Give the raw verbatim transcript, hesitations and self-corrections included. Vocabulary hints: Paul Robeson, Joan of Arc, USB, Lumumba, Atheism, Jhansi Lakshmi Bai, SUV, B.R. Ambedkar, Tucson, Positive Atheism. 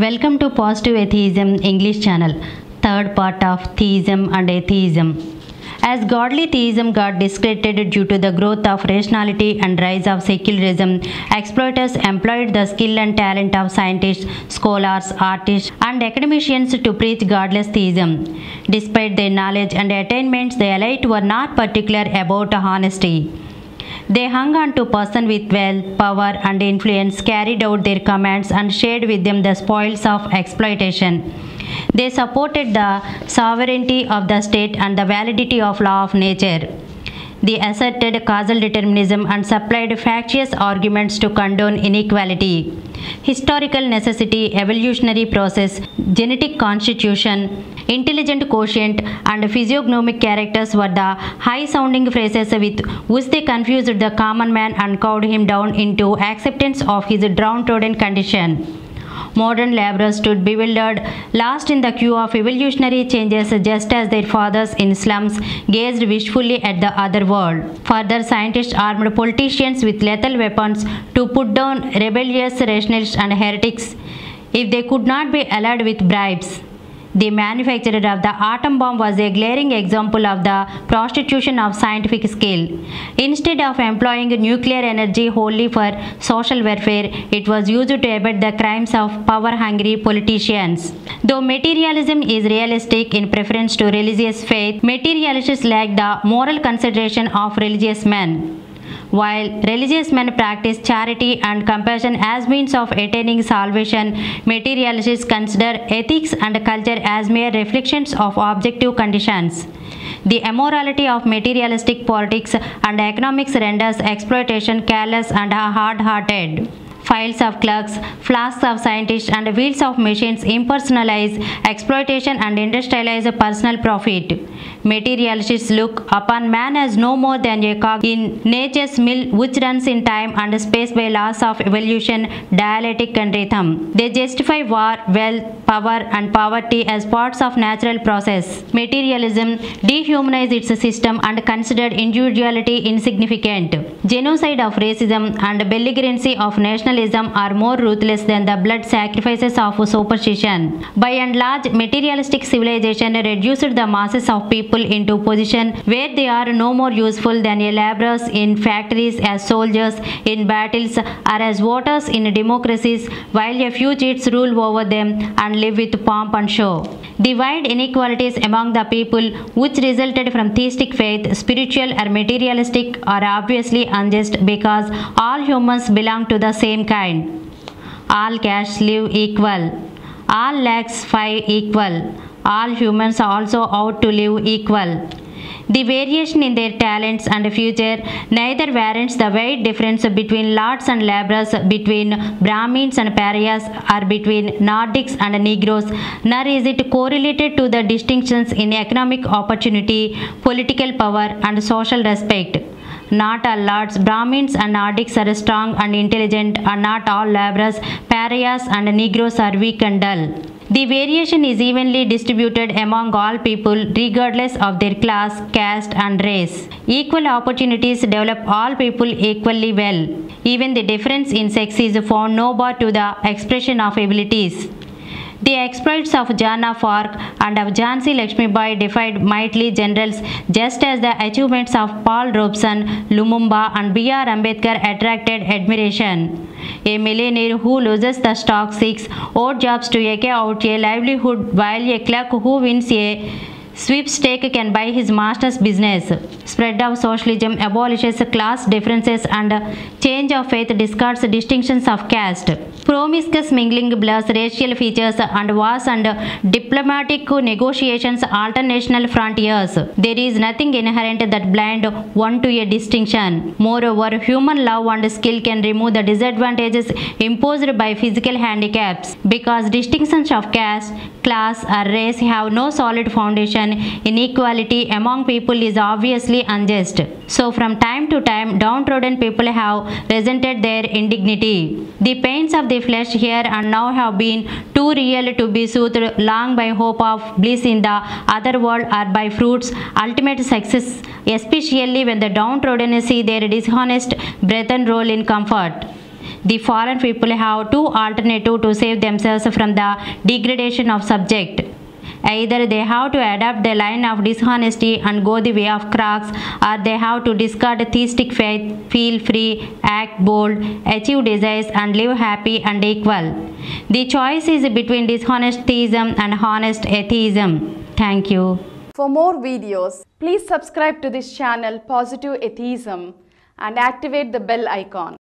Welcome to Positive Atheism English channel, third part of theism and atheism. As godly theism got discredited due to the growth of rationality and rise of secularism, exploiters employed the skill and talent of scientists, scholars, artists, and academicians to preach godless theism. Despite their knowledge and attainments, the elite were not particular about honesty. They hung on to persons with wealth, power, and influence, carried out their commands, and shared with them the spoils of exploitation. They supported the sovereignty of the state and the validity of law of nature. They asserted causal determinism and supplied factious arguments to condone inequality, historical necessity, evolutionary process, genetic constitution, intelligent quotient, and physiognomic characters were the high-sounding phrases with which they confused the common man and cowed him down into acceptance of his downtrodden condition. Modern laborers stood bewildered, lost in the queue of evolutionary changes, just as their fathers in slums gazed wishfully at the other world. Further, scientists armed politicians with lethal weapons to put down rebellious rationalists and heretics, if they could not be allied with bribes. The manufacture of the atom bomb was a glaring example of the prostitution of scientific skill. Instead of employing nuclear energy wholly for social welfare, it was used to abet the crimes of power-hungry politicians. Though materialism is realistic in preference to religious faith, materialists lack the moral consideration of religious men. While religious men practice charity and compassion as means of attaining salvation, materialists consider ethics and culture as mere reflections of objective conditions. The immorality of materialistic politics and economics renders exploitation careless and hard-hearted. Files of clerks, flasks of scientists, and wheels of machines impersonalize exploitation and industrialize personal profit. Materialists look upon man as no more than a cog in nature's mill which runs in time and space by laws of evolution, dialectic, and rhythm. They justify war, wealth, power, and poverty as parts of natural process. Materialism dehumanized its system and considered individuality insignificant. Genocide of racism and belligerency of national are more ruthless than the blood sacrifices of superstition. By and large, materialistic civilization reduced the masses of people into position where they are no more useful than laborers in factories, as soldiers in battles, or as voters in democracies, while a few cheats rule over them and live with pomp and show. The wide inequalities among the people which resulted from theistic faith, spiritual or materialistic, are obviously unjust because all humans belong to the same kind. All castes live equal. All lakhs five equal. All humans also ought to live equal. The variation in their talents and future neither warrants the wide difference between lords and laborers, between Brahmins and pariahs, or between Nordics and Negroes, nor is it correlated to the distinctions in economic opportunity, political power, and social respect. Not all lords, Brahmins, and Nordics are strong and intelligent, and not all laborers, pariahs, and Negroes are weak and dull. The variation is evenly distributed among all people, regardless of their class, caste, and race. Equal opportunities develop all people equally well. Even the difference in sex is found no bar to the expression of abilities. The exploits of Joan of Arc and of Jhansi Lakshmi Bai defied mighty generals, just as the achievements of Paul Robeson, Lumumba, and B R Ambedkar attracted admiration. A millionaire who loses the stock seeks odd jobs to eke out a livelihood, while a clerk who wins a sweepstake can buy his master's business. Spread of socialism abolishes class differences, and change of faith discards distinctions of caste. Promiscuous mingling blurs racial features, and wars and diplomatic negotiations alter national frontiers. There is nothing inherent that blind one to a distinction. Moreover, human love and skill can remove the disadvantages imposed by physical handicaps. Because distinctions of caste, class, or race have no solid foundation, inequality among people is obviously unjust. So from time to time, downtrodden people have resented their indignity. The pains of the flesh here and now have been too real to be soothed long by hope of bliss in the other world or by fruits, ultimate success, especially when the downtrodden see their dishonest brethren roll in comfort. The foreign people have two alternatives to save themselves from the degradation of subject. Either they have to adopt the line of dishonesty and go the way of cracks, or they have to discard theistic faith, feel free, act bold, achieve desires, and live happy and equal. The choice is between dishonest theism and honest atheism. Thank you. For more videos, please subscribe to this channel Positive Atheism and activate the bell icon.